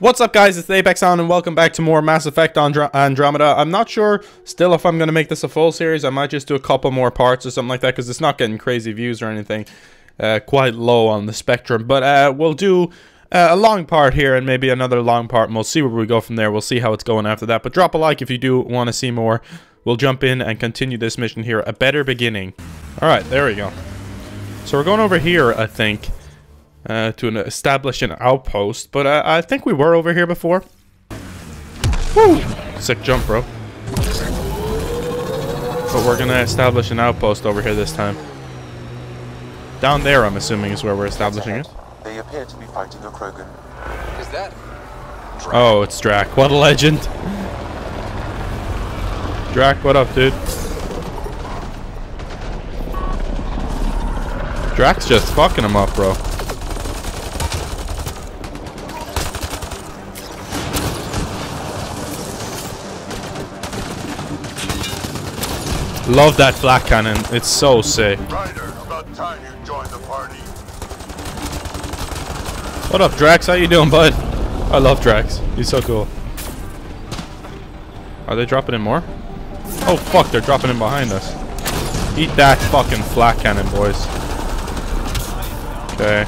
What's up, guys? It's the ApexHound and welcome back to more Mass Effect Andromeda. I'm not sure still if I'm going to make this a full series. I might just do a couple more parts or something like that because it's not getting crazy views or anything. Quite low on the spectrum. But we'll do a long part here and maybe another long part. And we'll see where we go from there. We'll see how it's going after that. But drop a like if you do want to see more. We'll jump in and continue this mission here. A better beginning. Alright, there we go. So we're going over here, I think. To establish an outpost, but I think we were over here before. Woo! Sick jump, bro. But we're gonna establish an outpost over here this time. Down there, I'm assuming, is where we're establishing it. They appear to be fighting a Krogan. Is that Drack? Oh, it's Drack. What a legend. Drack, what up, dude? Drack's just fucking him up, bro. Love that flak cannon. It's so sick. Rider, about time you joined the party. What up, Drax? How you doing, bud? I love Drax. He's so cool. Are they dropping in more? Oh, fuck. They're dropping in behind us. Eat that fucking flak cannon, boys. Okay.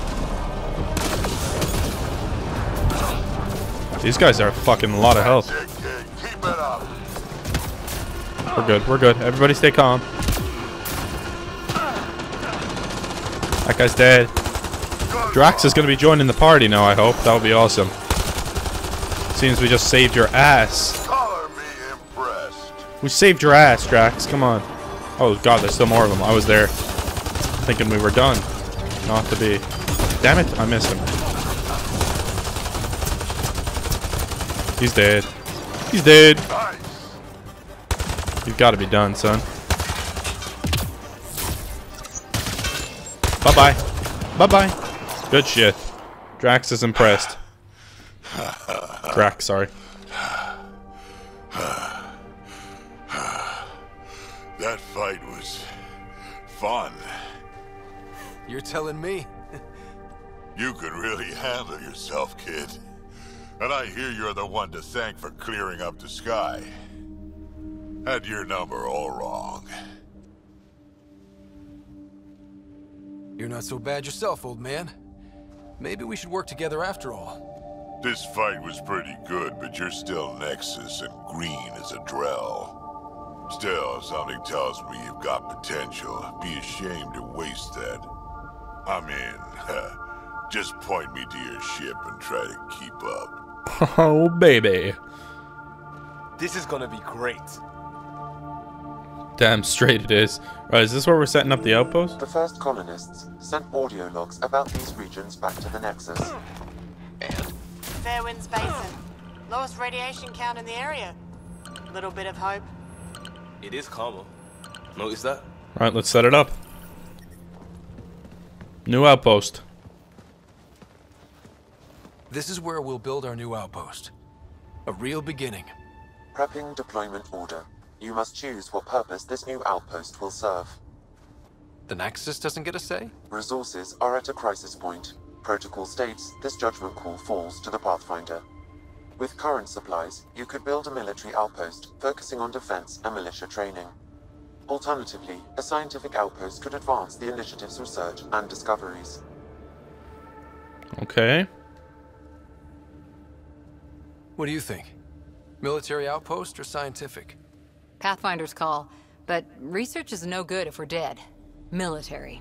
These guys are a fucking lot of health. Keep it up. We're good, we're good. Everybody stay calm. That guy's dead. Drax is going to be joining the party now, I hope. That would be awesome. Seems we just saved your ass. We saved your ass, Drax. Come on. Oh, God, there's still more of them. I was there thinking we were done. Not to be. Damn it, I missed him. He's dead. He's dead. You've got to be done, son. Bye-bye. Bye-bye. Good shit. Drax is impressed. Drax, sorry. That fight was fun. You're telling me? You could really handle yourself, kid. And I hear you're the one to thank for clearing up the sky. Had your number all wrong. You're not so bad yourself, old man. Maybe we should work together after all. This fight was pretty good, but you're still Nexus and green as a Drell. Still, something tells me you've got potential. Be ashamed to waste that. I mean, just point me to your ship and try to keep up. Oh, baby. This is gonna be great. Damn straight it is. Right, is this where we're setting up the outpost? The first colonists sent audio logs about these regions back to the Nexus. And? Fairwinds Basin. Lowest radiation count in the area. Little bit of hope. It is calmer. Notice that? Alright, let's set it up. New outpost. This is where we'll build our new outpost. A real beginning. Prepping deployment order. You must choose what purpose this new outpost will serve. The Nexus doesn't get a say? Resources are at a crisis point. Protocol states this judgment call falls to the Pathfinder. With current supplies, you could build a military outpost focusing on defense and militia training. Alternatively, a scientific outpost could advance the initiative's research and discoveries. Okay. What do you think? Military outpost or scientific? Pathfinder's call, but research is no good if we're dead. Military.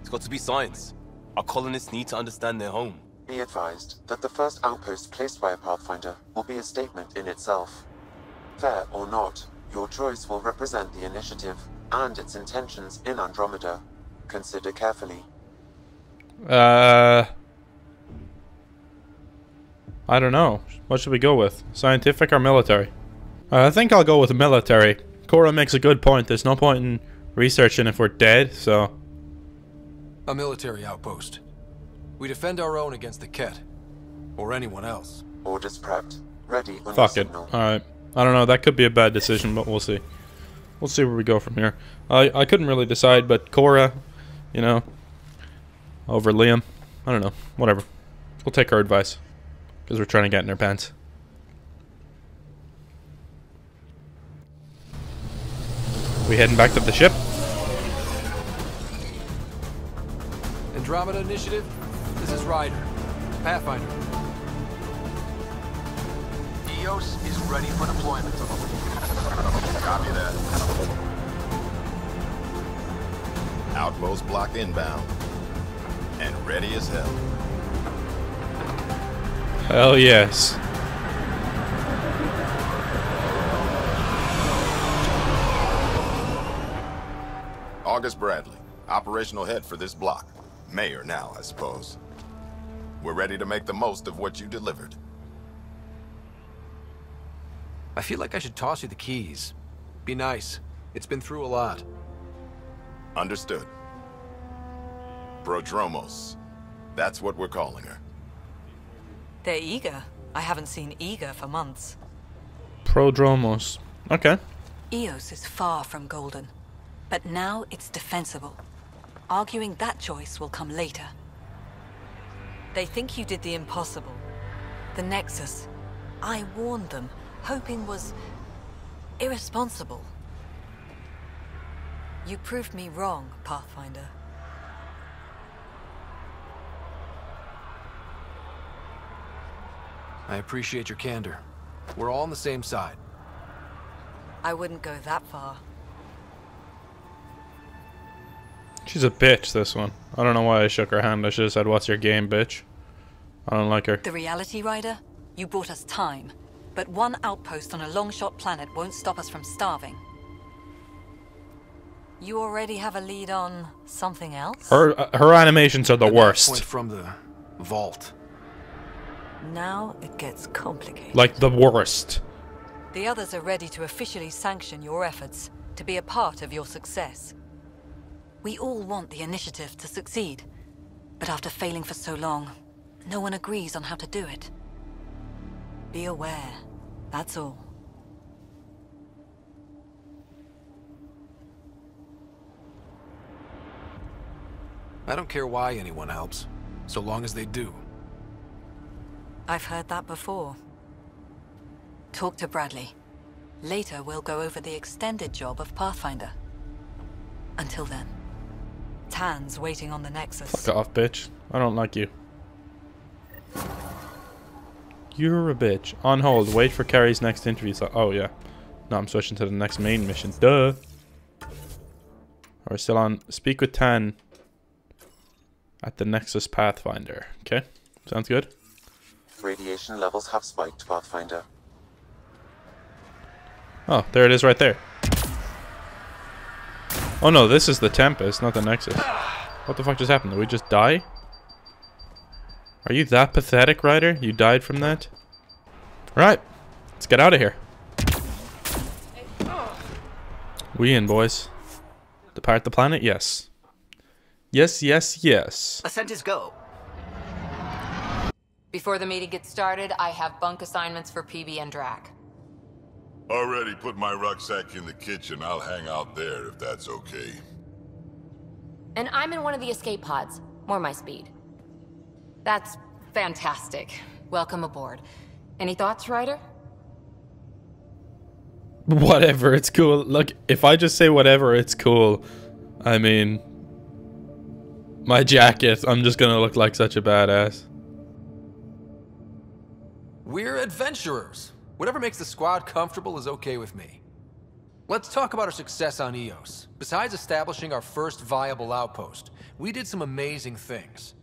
It's got to be science. Our colonists need to understand their home. Be advised that the first outpost placed by a Pathfinder will be a statement in itself. Fair or not, your choice will represent the initiative and its intentions in Andromeda. Consider carefully. I don't know. What should we go with? Scientific or military? I think I'll go with military. Cora makes a good point. There's no point in researching if we're dead, so... A military outpost. We defend our own against the Kett. Or anyone else. Orders prepped. Ready on fuck it. Alright. I don't know. That could be a bad decision, but we'll see. We'll see where we go from here. I couldn't really decide, but Cora, you know, over Liam. I don't know. Whatever. We'll take her advice. Because we're trying to get in our pants. We heading back to the ship? Andromeda Initiative, this is Ryder, Pathfinder. Eos is ready for deployment. Copy that. Outpost block inbound. And ready as hell. Hell yes. August Bradley, operational head for this block. Mayor now, I suppose. We're ready to make the most of what you delivered. I feel like I should toss you the keys. Be nice. It's been through a lot. Understood. Prodromos. That's what we're calling her. They're eager. I haven't seen eager for months. Prodromos. Okay. Eos is far from golden, but now it's defensible. Arguing that choice will come later. They think you did the impossible. The Nexus. I warned them, hoping was irresponsible. You proved me wrong, Pathfinder. I appreciate your candor. We're all on the same side. I wouldn't go that far. She's a bitch, this one. I don't know why I shook her hand. I should have said, "What's your game, bitch?" I don't like her. The reality, Ryder? You brought us time. But one outpost on a long-shot planet won't stop us from starving. You already have a lead on something else? Her animations are the worst. Point from the vault. Now it gets complicated. Like the worst. The others are ready to officially sanction your efforts, to be a part of your success. We all want the initiative to succeed, but after failing for so long, no one agrees on how to do it. Be aware, that's all. I don't care why anyone helps, so long as they do. I've heard that before. Talk to Bradley. Later we'll go over the extended job of Pathfinder. Until then. Tann's waiting on the Nexus. Fuck off, bitch. I don't like you. You're a bitch. On hold. Wait for Carrie's next interview. So, oh, yeah. No, I'm switching to the next main mission. Duh. We're still on. Speak with Tann at the Nexus Pathfinder. Okay. Sounds good. Radiation levels have spiked, Pathfinder. Oh, there it is right there. Oh no, this is the Tempest, not the Nexus. What the fuck just happened? Did we just die? Are you that pathetic, Ryder? You died from that? Alright, let's get out of here. We in, boys. Depart the planet? Yes. Yes, yes, yes. Ascent is go. Before the meeting gets started, I have bunk assignments for Peebee and Drack. Already put my rucksack in the kitchen. I'll hang out there if that's okay. And I'm in one of the escape pods. More my speed. That's fantastic. Welcome aboard. Any thoughts, Ryder? Whatever, it's cool. Look, if I just say whatever, it's cool. I mean, my jacket, I'm just gonna look like such a badass. We're adventurers. Whatever makes the squad comfortable is okay with me. Let's talk about our success on Eos. Besides establishing our first viable outpost, we did some amazing things.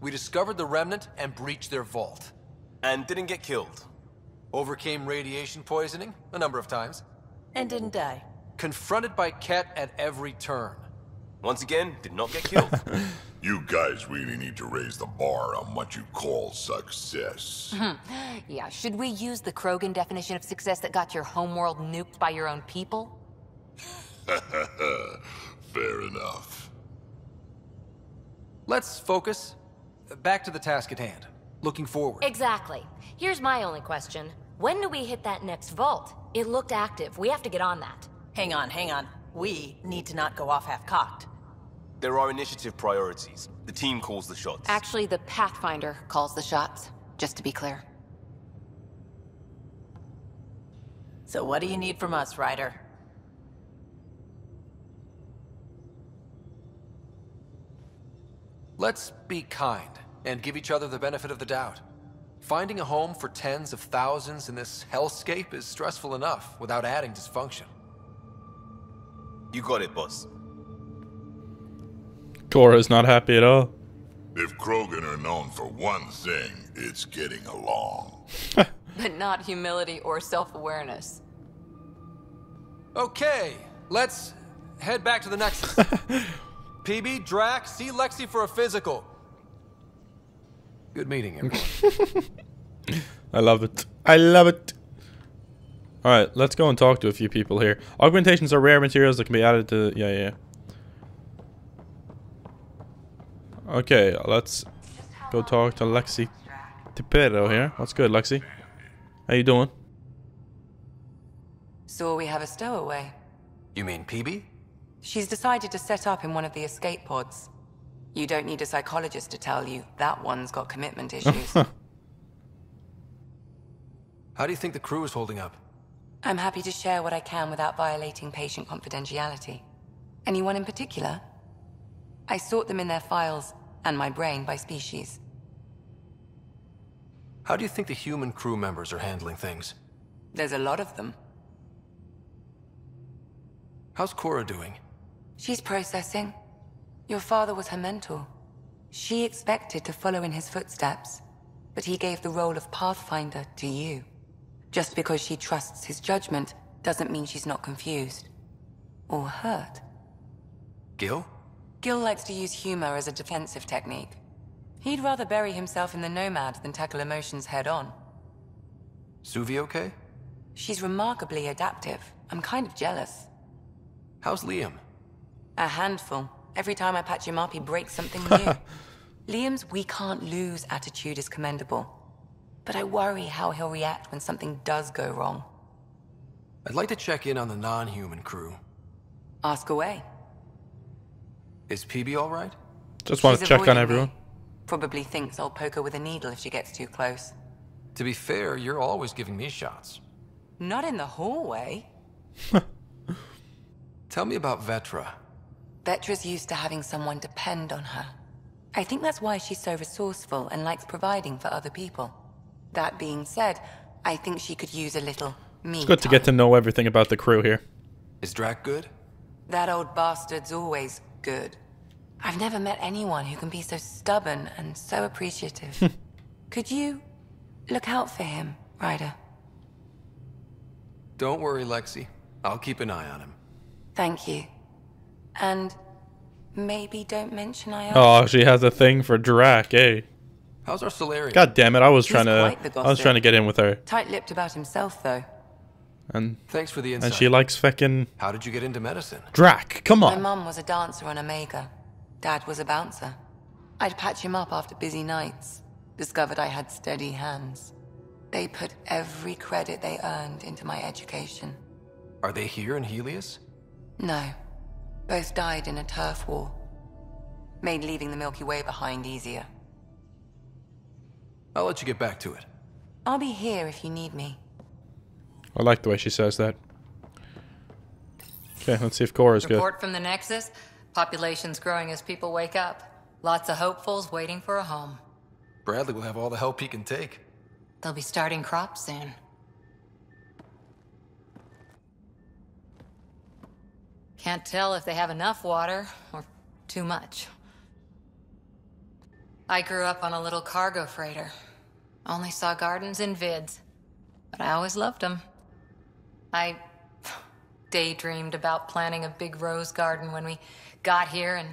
We discovered the remnant and breached their vault. And didn't get killed. Overcame radiation poisoning a number of times. And didn't die. Confronted by Kett at every turn. Once again, did not get killed. You guys really need to raise the bar on what you call success. Yeah, should we use the Krogan definition of success that got your homeworld nuked by your own people? Fair enough. Let's focus. Back to the task at hand. Looking forward. Exactly. Here's my only question. When do we hit that next vault? It looked active. We have to get on that. Hang on, hang on. We need to not go off half-cocked. There are initiative priorities. The team calls the shots. Actually, the Pathfinder calls the shots, just to be clear. So what do you need from us, Ryder? Let's be kind and give each other the benefit of the doubt. Finding a home for tens of thousands in this hellscape is stressful enough without adding dysfunction. You got it, boss. Cora's not happy at all. If Krogan are known for one thing, it's getting along. But not humility or self-awareness. Okay, let's head back to the Nexus. Peebee, Drack, see Lexi for a physical. Good meeting, everyone. I love it. I love it. Alright, let's go and talk to a few people here. Augmentations are rare materials that can be added to... Yeah. Okay, let's go talk to Lexi T'Perro here. What's good, Lexi? How you doing? So we have a stowaway. You mean Peebee? She's decided to set up in one of the escape pods. You don't need a psychologist to tell you that one's got commitment issues. How do you think the crew is holding up? I'm happy to share what I can without violating patient confidentiality. Anyone in particular? I sort them in their files and my brain by species. How do you think the human crew members are handling things? There's a lot of them. How's Cora doing? She's processing. Your father was her mentor. She expected to follow in his footsteps, but he gave the role of Pathfinder to you. Just because she trusts his judgment doesn't mean she's not confused. Or hurt. Gil? Gil likes to use humor as a defensive technique. He'd rather bury himself in the Nomad than tackle emotions head on. Suvi okay? She's remarkably adaptive. I'm kind of jealous. How's Liam? A handful. Every time I patch him up, he breaks something new. Liam's "we can't lose" attitude is commendable. But I worry how he'll react when something does go wrong. I'd like to check in on the non-human crew. Ask away. Is Peebee all right? Just want to check on everyone. Probably thinks I'll poke her with a needle if she gets too close. To be fair, you're always giving me shots. Not in the hallway. Tell me about Vetra. Vetra's used to having someone depend on her. I think that's why she's so resourceful and likes providing for other people. That being said, I think she could use a little me. It's good to get to know everything about the crew here. Is Drack good? That old bastard's always good. I've never met anyone who can be so stubborn and so appreciative. Could you look out for him, Ryder? Don't worry, Lexi. I'll keep an eye on him. Thank you. And maybe don't mention I asked. Oh, she has a thing for Drack, eh? How's our Solarian? God damn it, I was trying to get in with her. Tight-lipped about himself though. And thanks for the insight. And she likes fucking... How did you get into medicine? Drack, come on. My mum was a dancer on Omega. Dad was a bouncer. I'd patch him up after busy nights. Discovered I had steady hands. They put every credit they earned into my education. Are they here in Helios? No. Both died in a turf war. Made leaving the Milky Way behind easier. I'll let you get back to it. I'll be here if you need me. I like the way she says that. Okay, let's see if Cora's good. Report from the Nexus. Population's growing as people wake up. Lots of hopefuls waiting for a home. Bradley will have all the help he can take. They'll be starting crops soon. Can't tell if they have enough water, or too much. I grew up on a little cargo freighter. Only saw gardens in vids, but I always loved them. I daydreamed about planting a big rose garden when we got here, and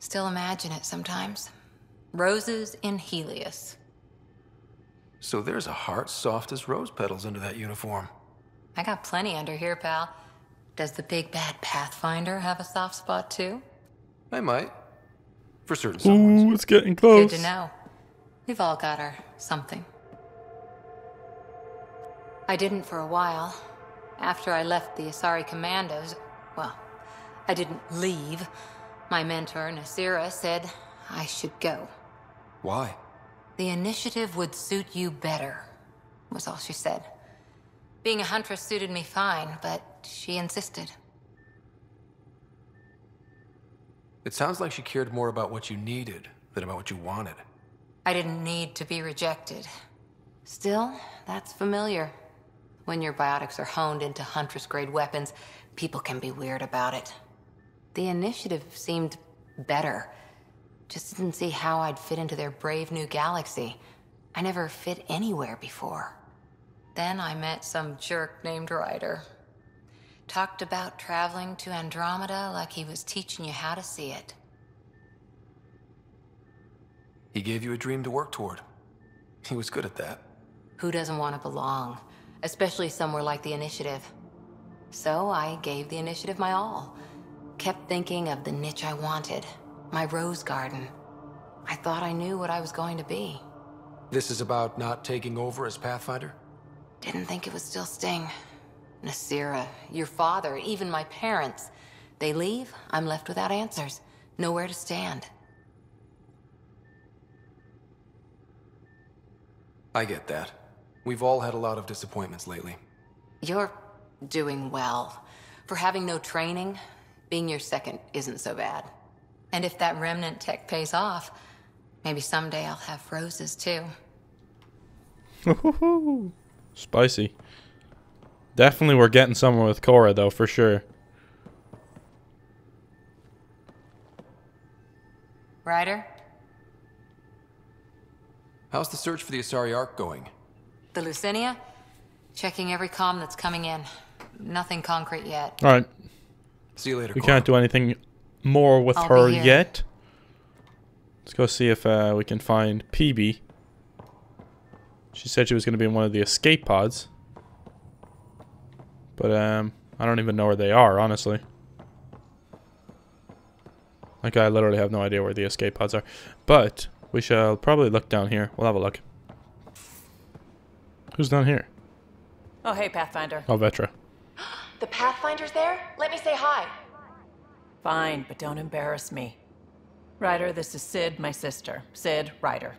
still imagine it sometimes. Roses in Helios. So there's a heart soft as rose petals under that uniform. I got plenty under here, pal. Does the big bad Pathfinder have a soft spot too? I might. For certain someones. Ooh, it's getting close. Good to know. We've all got our something. I didn't for a while. After I left the Asari Commandos, well, I didn't leave. My mentor, Nasira, said I should go. Why? The initiative would suit you better, was all she said. Being a huntress suited me fine, but she insisted. It sounds like she cared more about what you needed than about what you wanted. I didn't need to be rejected. Still, that's familiar. When your biotics are honed into huntress-grade weapons, people can be weird about it. The initiative seemed better. Just didn't see how I'd fit into their brave new galaxy. I never fit anywhere before. Then I met some jerk named Ryder. Talked about traveling to Andromeda like he was teaching you how to see it. He gave you a dream to work toward. He was good at that. Who doesn't want to belong? Especially somewhere like the initiative. So I gave the initiative my all. Kept thinking of the niche I wanted. My rose garden. I thought I knew what I was going to be. This is about not taking over as Pathfinder? Didn't think it would still sting. Nasira, your father, even my parents. They leave, I'm left without answers. Nowhere to stand. I get that. We've all had a lot of disappointments lately. You're doing well. For having no training, being your second isn't so bad. And if that remnant tech pays off, maybe someday I'll have roses too. Spicy. Definitely we're getting somewhere with Cora though, for sure. Ryder? How's the search for the Asari Ark going? The Leusinia? Checking every comm that's coming in. Nothing concrete yet. Alright. See you later, Cora. We can't do anything more with her yet. Let's go see if we can find Peebee. She said she was going to be in one of the escape pods. But, I don't even know where they are, honestly. Like, I literally have no idea where the escape pods are. But, we shall probably look down here. We'll have a look. Who's down here? Oh, hey, Pathfinder. Oh, Vetra. The Pathfinder's there? Let me say hi. Fine, but don't embarrass me. Ryder, this is Sid, my sister. Sid, Ryder.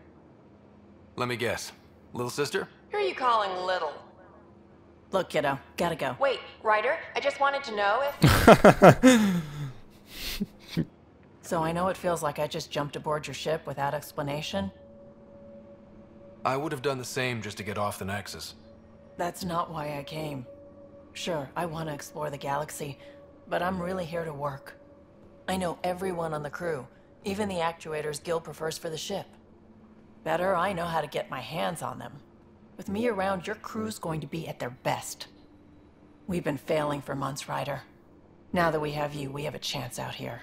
Let me guess. Little sister? Who are you calling little? Look, kiddo, gotta go. Wait, Ryder, I just wanted to know if... So I know it feels like I just jumped aboard your ship without explanation. I would have done the same just to get off the Nexus. That's not why I came. Sure, I want to explore the galaxy, but I'm really here to work. I know everyone on the crew, even the actuators Guild prefers for the ship. Better, I know how to get my hands on them. With me around, your crew's going to be at their best. We've been failing for months, Ryder. Now that we have you, we have a chance out here.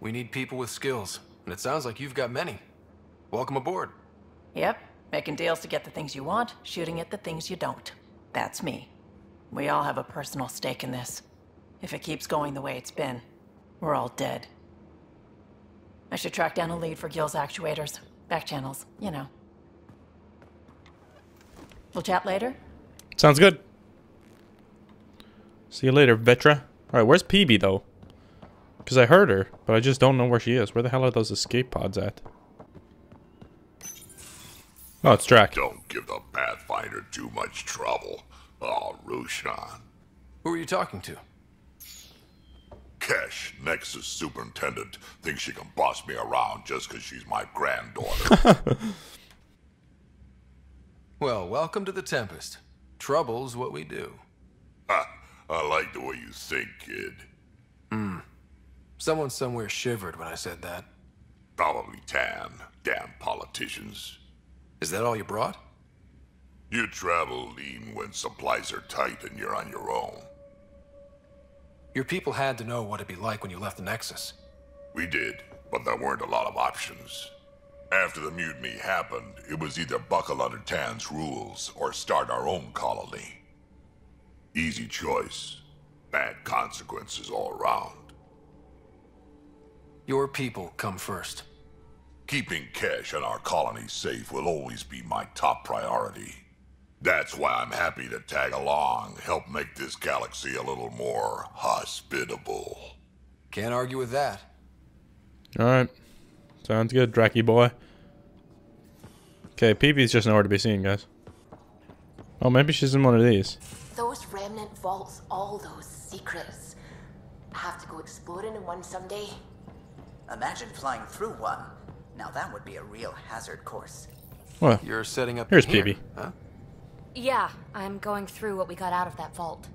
We need people with skills, and it sounds like you've got many. Welcome aboard. Yep, making deals to get the things you want, shooting at the things you don't. That's me. We all have a personal stake in this. If it keeps going the way it's been, we're all dead. I should track down a lead for Gil's actuators. Back channels, you know. We'll chat later? Sounds good. See you later, Vetra. Alright, where's Peebee, though? Because I heard her, but I just don't know where she is. Where the hell are those escape pods at? Oh, it's Drack. Don't give the Pathfinder too much trouble. Oh, Ruchan. Who are you talking to? Kesh, Nexus Superintendent, thinks she can boss me around just because she's my granddaughter. Well, welcome to the Tempest. Trouble's what we do. I like the way you think, kid. Hmm. Someone somewhere shivered when I said that. Probably Tann. Damn politicians. Is that all you brought? You travel lean when supplies are tight and you're on your own. Your people had to know what it'd be like when you left the Nexus. We did, but there weren't a lot of options. After the mutiny happened, it was either buckle under Tann's rules or start our own colony. Easy choice. Bad consequences all around. Your people come first. Keeping Kesh and our colony safe will always be my top priority. That's why I'm happy to tag along, help make this galaxy a little more hospitable. Can't argue with that. Alright. Sounds good, Dracky boy. Okay, Peebee's just nowhere to be seen, guys. Oh, maybe she's in one of these. Those remnant vaults, all those secrets. I have to go exploring in one someday. Imagine flying through one. Now that would be a real hazard course. Well, you're setting up. Here's Peebee. Huh? Yeah, I'm going through what we got out of that vault.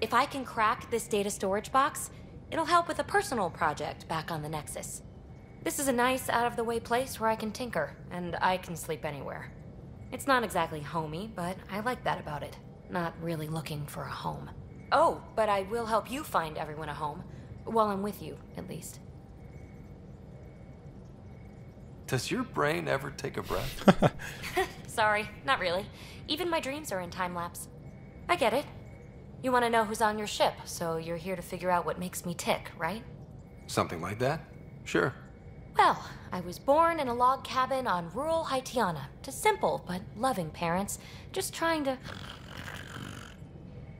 If I can crack this data storage box, it'll help with a personal project back on the Nexus. This is a nice, out-of-the-way place where I can tinker, and I can sleep anywhere. It's not exactly homey, but I like that about it. Not really looking for a home. Oh, but I will help you find everyone a home. While I'm with you, at least. Does your brain ever take a breath? Sorry, not really. Even my dreams are in time-lapse. I get it. You want to know who's on your ship, so you're here to figure out what makes me tick, right? Something like that? Sure. Well, I was born in a log cabin on rural Haitiana, to simple but loving parents, just trying to...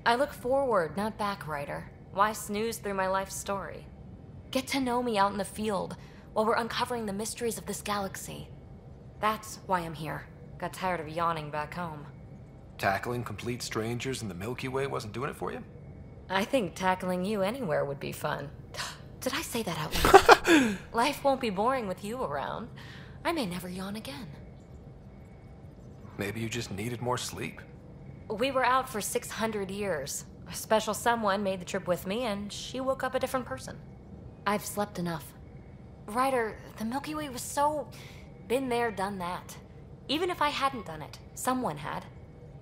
I look forward, not back, writer. Why snooze through my life story? Get to know me out in the field, while we're uncovering the mysteries of this galaxy. That's why I'm here. Got tired of yawning back home. Tackling complete strangers in the Milky Way wasn't doing it for you? I think tackling you anywhere would be fun. Did I say that out loud? Life won't be boring with you around. I may never yawn again. Maybe you just needed more sleep. We were out for 600 years. A special someone made the trip with me, and she woke up a different person. I've slept enough. Ryder, the Milky Way was so... been there, done that. Even if I hadn't done it, someone had.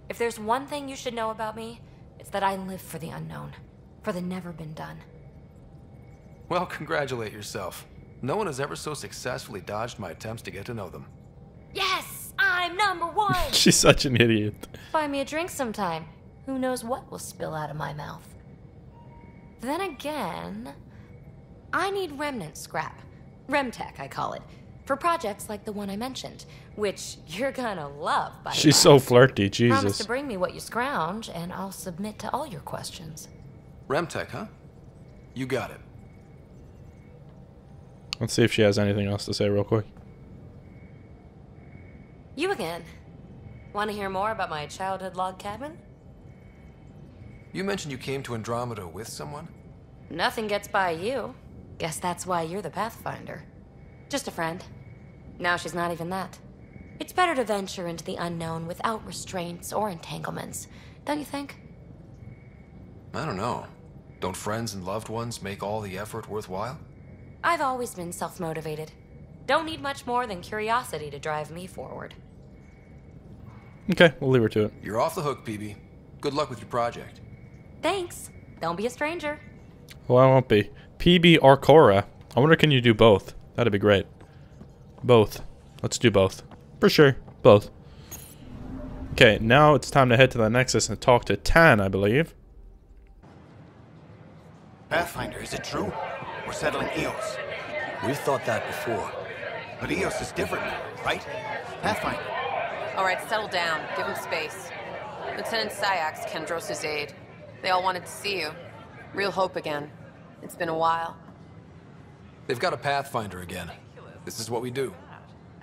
If there's one thing you should know about me, it's that I live for the unknown, for the never been done. Well, congratulate yourself. No one has ever so successfully dodged my attempts to get to know them. Yes, I'm number one! She's such an idiot. Buy me a drink sometime. Who knows what will spill out of my mouth. Then again, I need remnant scrap. Remtech, I call it. For projects like the one I mentioned, which you're gonna love, by the way. She's so flirty, Jesus. Promise to bring me what you scrounge, and I'll submit to all your questions. Remtech, huh? You got it. Let's see if she has anything else to say real quick. You again. Want to hear more about my childhood log cabin? You mentioned you came to Andromeda with someone? Nothing gets by you. Guess that's why you're the Pathfinder. Just a friend. Now she's not even that. It's better to venture into the unknown without restraints or entanglements, don't you think? I don't know. Don't friends and loved ones make all the effort worthwhile? I've always been self-motivated. Don't need much more than curiosity to drive me forward. Okay, we'll leave her to it. You're off the hook, Peebee. Good luck with your project. Thanks. Don't be a stranger. Well, I won't be. Peebee or Cora. I wonder, can you do both? That'd be great. Both. Let's do both. For sure. Both. Okay, now it's time to head to the Nexus and talk to Tann, I believe. Pathfinder, is it true? We're settling Eos. We've thought that before. But Eos is different now, right? Pathfinder. Alright, settle down. Give him space. Lieutenant Syax, Kendros' aide. They all wanted to see you. Real hope again. It's been a while. They've got a Pathfinder again. This is what we do.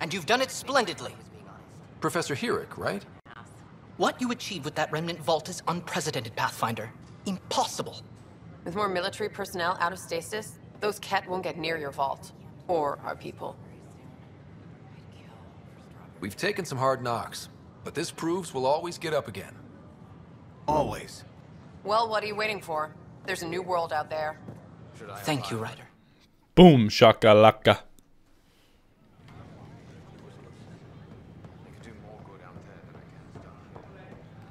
And you've done it splendidly. Professor Herrick, right? What you achieved with that remnant vault is unprecedented, Pathfinder. Impossible. With more military personnel out of stasis, those Kett won't get near your vault. Or our people. We've taken some hard knocks, but this proves we'll always get up again. Always. Well, what are you waiting for? There's a new world out there. Thank you, Ryder. Boom, shakalaka.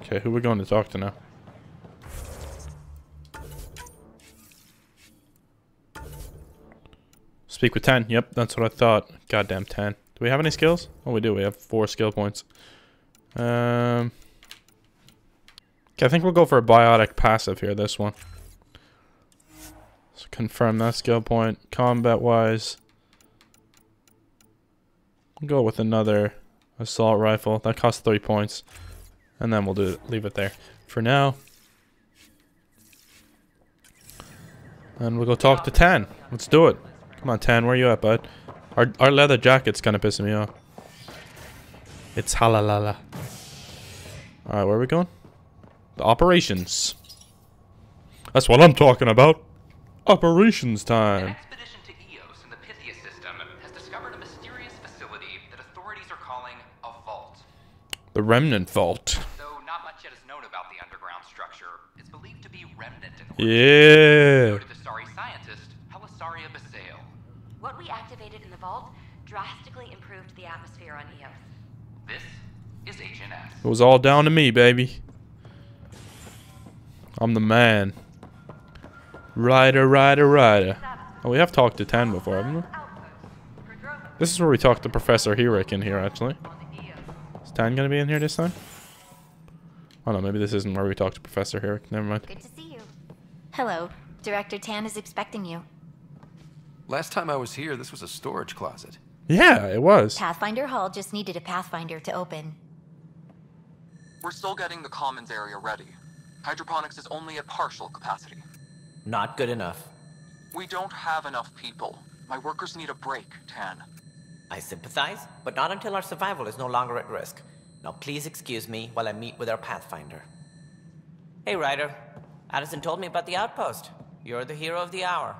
Okay, who are we going to talk to now? Speak with Tann. Yep, that's what I thought. Goddamn Tann. Do we have any skills? Oh, we do. We have 4 skill points. Okay, I think we'll go for a biotic passive here, this one. So confirm that skill point. Combat-wise, we'll go with another assault rifle. That costs 3 points. And then we'll do it, leave it there for now. And we'll go talk to Tann. Let's do it. Come on, Tann. Where you at, bud? Our leather jacket's kind of pissing me off. It's halalala. Alright, where are we going? The operations. That's what I'm talking about. Operations time. An expedition to Eos in the Pythia system has discovered a mysterious facility that authorities are calling a vault. The remnant vault. Though not much yet is known about the underground structure, it's believed to be remnant in origin. Yeah. To the Asari scientist, Helisaria Basale. What we activated in the vault drastically improved the atmosphere on Eos. This is HNS. It was all down to me, baby. I'm the man. Rider, rider, rider. Oh, we have talked to Tann before, haven't we? This is where we talked to Professor Herrick in here, actually. Is Tann gonna be in here this time? Oh no, maybe this isn't where we talked to Professor Herrick. Never mind. Good to see you. Hello. Director Tann is expecting you. Last time I was here, this was a storage closet. Yeah, it was. Pathfinder Hall just needed a Pathfinder to open. We're still getting the commons area ready. Hydroponics is only at partial capacity. Not good enough. We don't have enough people. My workers need a break, Tann. I sympathize, but not until our survival is no longer at risk. Now please excuse me while I meet with our Pathfinder. Hey, Ryder. Addison told me about the outpost. You're the hero of the hour.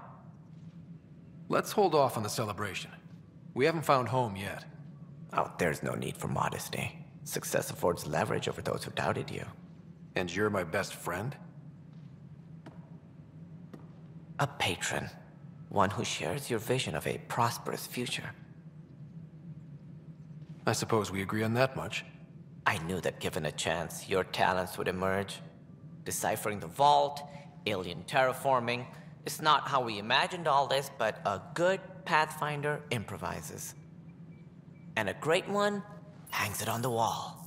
Let's hold off on the celebration. We haven't found home yet. Oh, there's no need for modesty. Success affords leverage over those who doubted you. And you're my best friend? A patron. One who shares your vision of a prosperous future. I suppose we agree on that much. I knew that given a chance, your talents would emerge. Deciphering the vault, alien terraforming. It's not how we imagined all this, but a good Pathfinder improvises. And a great one hangs it on the wall.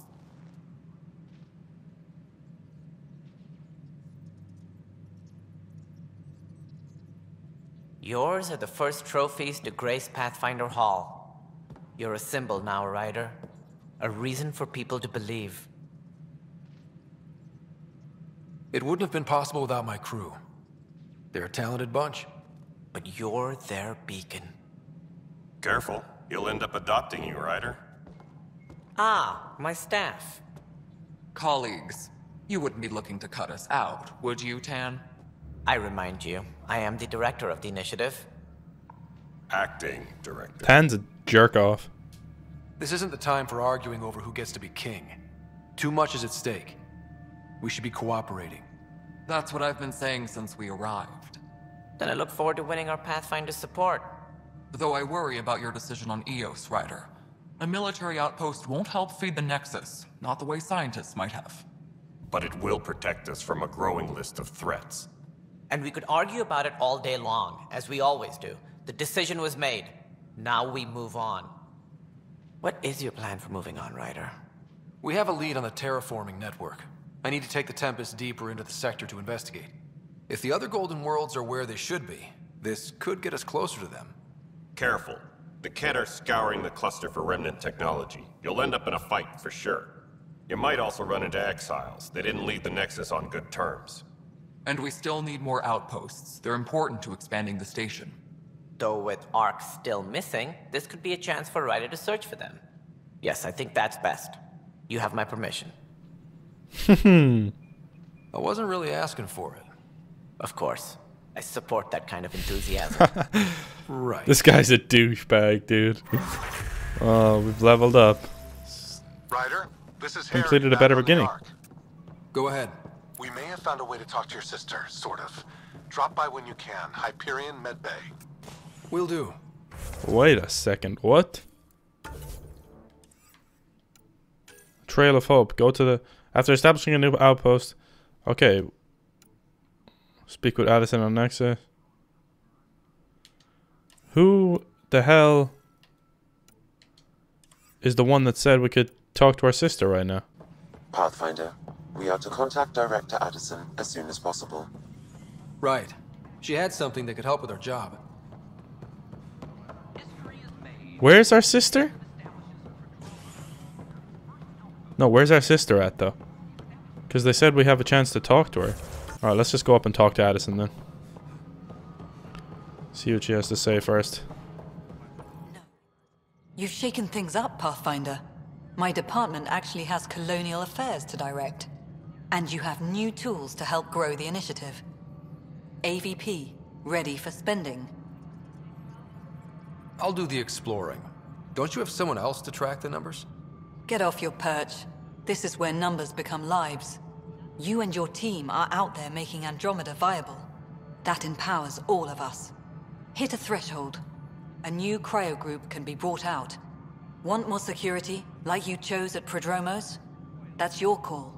Yours are the first trophies to grace Pathfinder Hall. You're a symbol now, Ryder. A reason for people to believe. It wouldn't have been possible without my crew. They're a talented bunch. But you're their beacon. Careful. He'll end up adopting you, Ryder. Ah, my staff. Colleagues, you wouldn't be looking to cut us out, would you, Tann? I remind you, I am the director of the initiative. Acting director. Tann's a jerk-off. This isn't the time for arguing over who gets to be king. Too much is at stake. We should be cooperating. That's what I've been saying since we arrived. Then I look forward to winning our Pathfinder's support. Though I worry about your decision on Eos, Ryder. A military outpost won't help feed the Nexus, not the way scientists might have. But it will protect us from a growing list of threats. And we could argue about it all day long, as we always do. The decision was made. Now we move on. What is your plan for moving on, Ryder? We have a lead on the terraforming network. I need to take the Tempest deeper into the sector to investigate. If the other golden worlds are where they should be, this could get us closer to them. Careful. The Kett are scouring the cluster for remnant technology. You'll end up in a fight for sure. You might also run into exiles. They didn't leave the Nexus on good terms. And we still need more outposts. They're important to expanding the station. Though with Ark still missing, this could be a chance for Ryder to search for them. Yes, I think that's best. You have my permission. I wasn't really asking for it. Of course. I support that kind of enthusiasm. Right. This guy's a douchebag, dude. Oh, we've leveled up. Ryder, this is completed a better beginning. Go ahead. We may have found a way to talk to your sister, sort of. Drop by when you can. Hyperion Medbay. Will do. Wait a second. What? Trail of Hope. Go to the... After establishing a new outpost, okay. Speak with Addison on Nexus. Who the hell is the one that said we could talk to our sister right now? Pathfinder, we are to contact Director Addison as soon as possible. Right. She had something that could help with her job. Where's our sister? No, where's our sister at, though? Because they said we have a chance to talk to her. Alright, let's just go up and talk to Addison then. See what she has to say first. No. You've shaken things up, Pathfinder. My department actually has colonial affairs to direct. And you have new tools to help grow the initiative. AVP, ready for spending. I'll do the exploring. Don't you have someone else to track the numbers? Get off your perch. This is where numbers become lives. You and your team are out there making Andromeda viable. That empowers all of us. Hit a threshold. A new cryo group can be brought out. Want more security, like you chose at Prodromos? That's your call.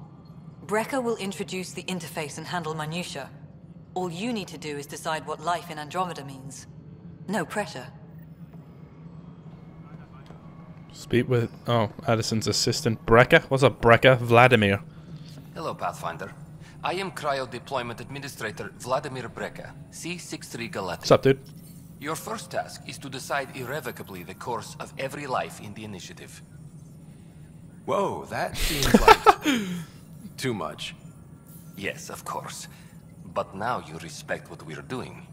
Brecker will introduce the interface and handle minutiae. All you need to do is decide what life in Andromeda means. No pressure. Speak with... oh, Addison's assistant. Brecker? What's up, Brecker? Vladimir. Hello, Pathfinder. I am Cryo Deployment Administrator Vladimir Brecker, C63 Galactic. What's up, dude? Your first task is to decide irrevocably the course of every life in the initiative. Whoa, that seems like... too much. Yes, of course. But now you respect what we're doing.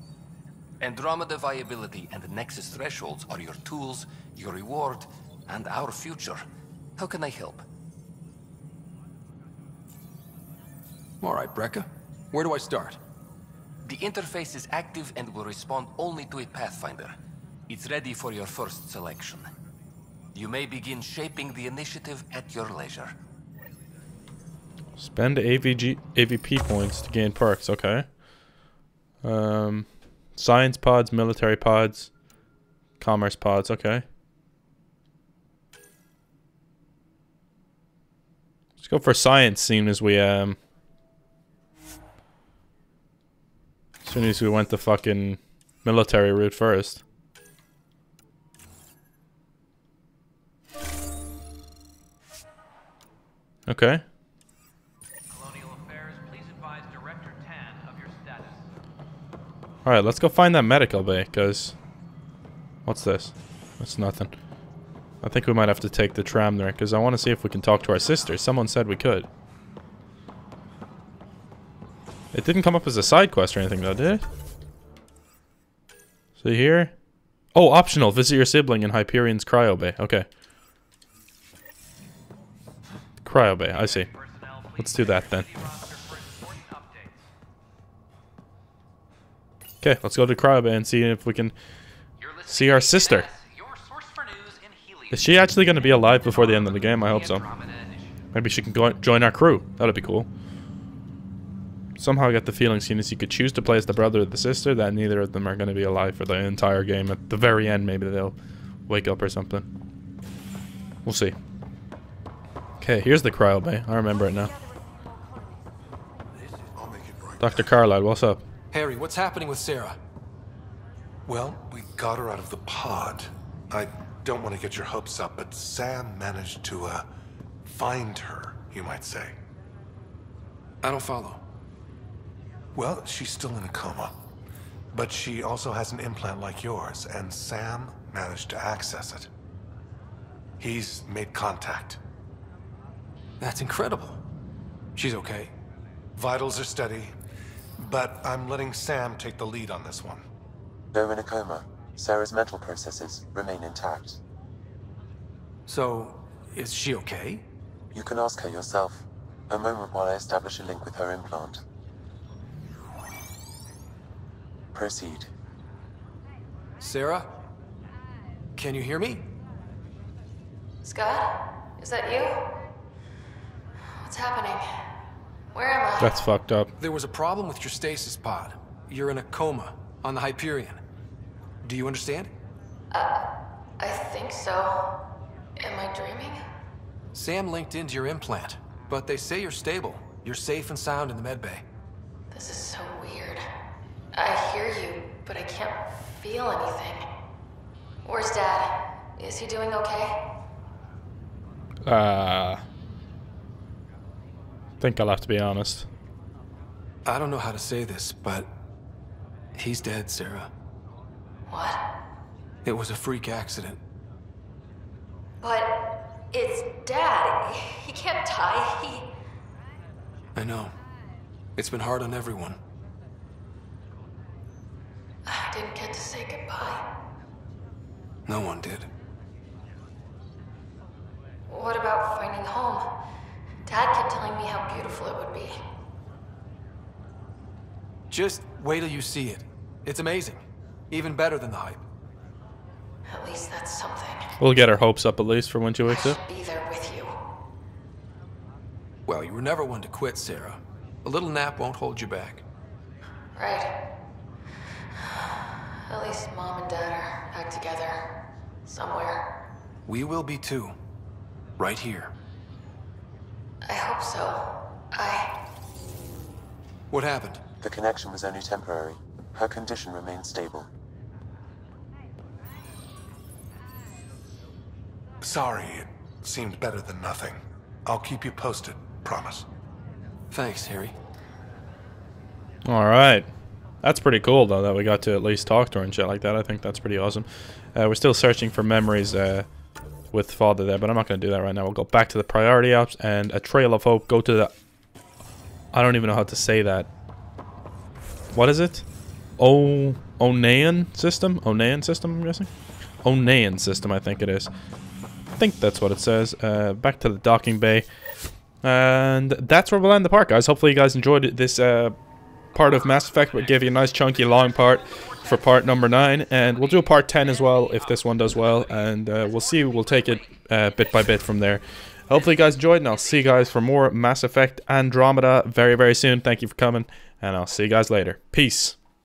Andromeda viability and Nexus thresholds are your tools, your reward, and our future. How can I help? All right, Brecker. Where do I start? The interface is active and will respond only to a Pathfinder. It's ready for your first selection. You may begin shaping the initiative at your leisure. Spend AVP points to gain perks, okay. Science pods, military pods, commerce pods, okay. Let's go for science soon as we went the fucking military route first. Okay. Colonial affairs, please advise Director Tann of your status. Alright, let's go find that medical bay, because... what's this? That's nothing. I think we might have to take the tram there, because I want to see if we can talk to our sister. Someone said we could. It didn't come up as a side quest or anything though, did it? See here? Oh, optional. Visit your sibling in Hyperion's cryo bay. Okay. Cryo bay, I see. Let's do that then. Okay, let's go to cryo bay and see if we can see our sister. Is she actually going to be alive before the end of the game? I hope so. Maybe she can go join our crew. That would be cool. Somehow I got the feeling, seeing as you could choose to play as the brother or the sister, that neither of them are going to be alive for the entire game. At the very end, maybe they'll wake up or something. We'll see. Okay, here's the cryo bay. I remember it now. Dr. Carlyle, what's up? Harry, what's happening with Sarah? Well, we got her out of the pod. I don't want to get your hopes up, but Sam managed to, find her, you might say. I don't follow. Well, she's still in a coma, but she also has an implant like yours, and Sam managed to access it. He's made contact. That's incredible. She's okay. Vitals are steady, but I'm letting Sam take the lead on this one. They're in a coma. Sarah's mental processes remain intact. So, is she okay? You can ask her yourself. A moment while I establish a link with her implant. Proceed. Sarah? Can you hear me? Scott? Is that you? What's happening? Where am I? That's fucked up. There was a problem with your stasis pod. You're in a coma on the Hyperion. Do you understand? I think so. Am I dreaming? Sam linked into your implant, but they say you're stable. You're safe and sound in the medbay. This is so weird. I hear you, but I can't feel anything. Where's Dad? Is he doing okay? Think I'll have to be honest. I don't know how to say this, but he's dead, Sarah. What? It was a freak accident. But it's Dad. He can't die. I know. It's been hard on everyone. I didn't get to say goodbye. No one did. What about returning home. Dad kept telling me how beautiful it would be. Just wait till you see it. It's amazing. Even better than the hype. At least that's something. We'll get our hopes up at least for when she wakes up. Be there with you. Well, you were never one to quit, Sarah. A little nap won't hold you back. Right. At least Mom and Dad are back together. Somewhere. We will be too. Right here. I hope so. What happened? The connection was only temporary. Her condition remains stable. Sorry, it seemed better than nothing. I'll keep you posted, promise. Thanks, Harry. Alright. That's pretty cool, though, that we got to at least talk to her and shit like that. I think that's pretty awesome. We're still searching for memories with Father there, but I'm not going to do that right now. We'll go back to the priority ops and a trail of hope. Go to the... I don't even know how to say that. What is it? Onean system? Onean system, I'm guessing? Onean system, I think it is. I think that's what it says. Back to the docking bay. And that's where we'll end the part, guys. Hopefully you guys enjoyed this part of Mass Effect. We'll give you a nice chunky long part for part number 9. And we'll do a part 10 as well if this one does well. And we'll see. We'll take it bit by bit from there. Hopefully you guys enjoyed, and I'll see you guys for more Mass Effect Andromeda very, very soon. Thank you for coming, and I'll see you guys later. Peace.